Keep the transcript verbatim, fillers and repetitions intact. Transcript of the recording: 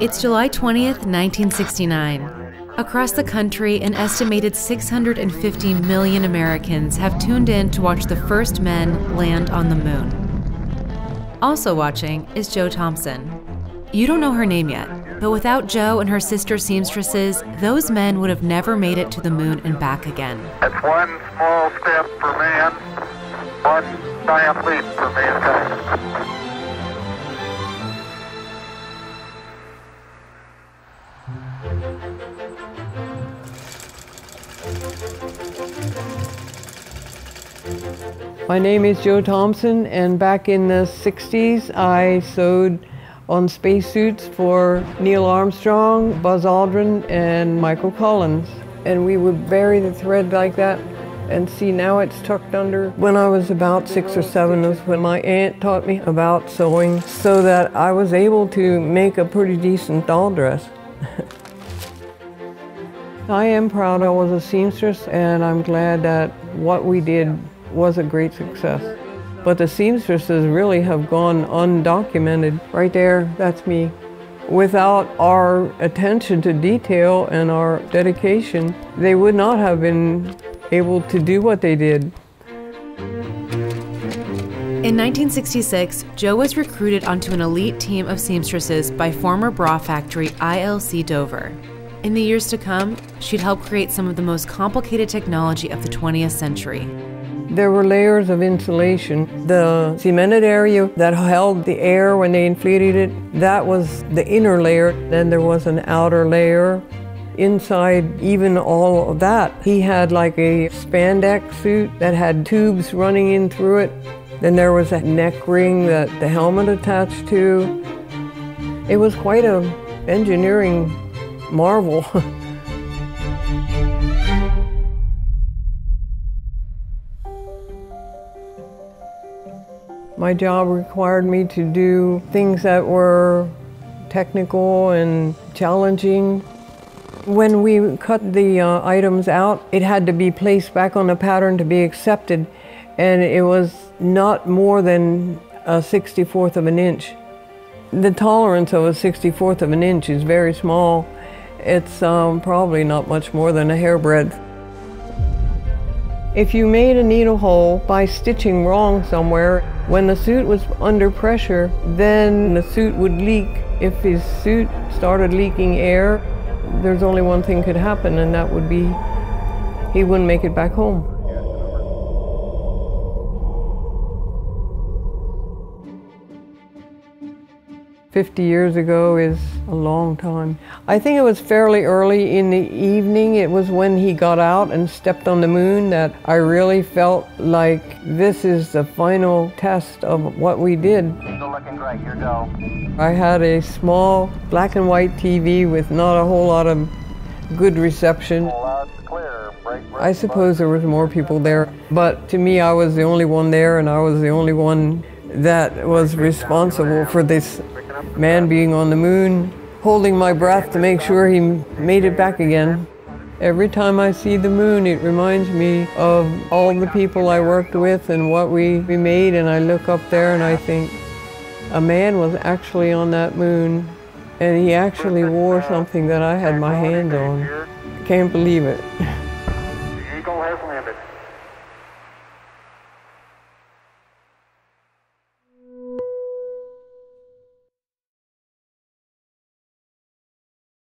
It's July twentieth, nineteen sixty-nine. Across the country, an estimated six hundred fifty million Americans have tuned in to watch the first men land on the moon. Also watching is Jo Thompson. You don't know her name yet, but without Jo and her sister seamstresses, those men would have never made it to the moon and back again. That's one small step for man, one giant leap for mankind. My name is Jo Thompson, and back in the sixties I sewed on spacesuits for Neil Armstrong, Buzz Aldrin, and Michael Collins. And we would bury the thread like that, and see, now it's tucked under. When I was about six or seven is when my aunt taught me about sewing, so that I was able to make a pretty decent doll dress. I am proud I was a seamstress, and I'm glad that what we did was a great success. But the seamstresses really have gone undocumented. Right there, that's me. Without our attention to detail and our dedication, they would not have been able to do what they did. In nineteen sixty-six, Jo was recruited onto an elite team of seamstresses by former bra factory I L C Dover. In the years to come, she'd help create some of the most complicated technology of the twentieth century. There were layers of insulation. The cemented area that held the air when they inflated it, that was the inner layer. Then there was an outer layer. Inside even all of that, he had like a spandex suit that had tubes running in through it. Then there was a neck ring that the helmet attached to. It was quite an engineering marvel. My job required me to do things that were technical and challenging. When we cut the uh, items out, it had to be placed back on the pattern to be accepted, and it was not more than a sixty-fourth of an inch. The tolerance of a sixty-fourth of an inch is very small. It's um, probably not much more than a hairbreadth. If you made a needle hole by stitching wrong somewhere, when the suit was under pressure, then the suit would leak. If his suit started leaking air, there's only one thing could happen, and that would be he wouldn't make it back home. Fifty years ago is a long time. I think it was fairly early in the evening. It was when he got out and stepped on the moon that I really felt like this is the final test of what we did. Still looking great. Here go. I had a small black and white T V with not a whole lot of good reception. I suppose there was more people there, but to me I was the only one there, and I was the only one that was responsible for this man being on the moon, holding my breath to make sure he made it back again. Every time I see the moon, it reminds me of all the people I worked with and what we, we made, and I look up there and I think, a man was actually on that moon, and he actually wore something that I had my hand on. I can't believe it.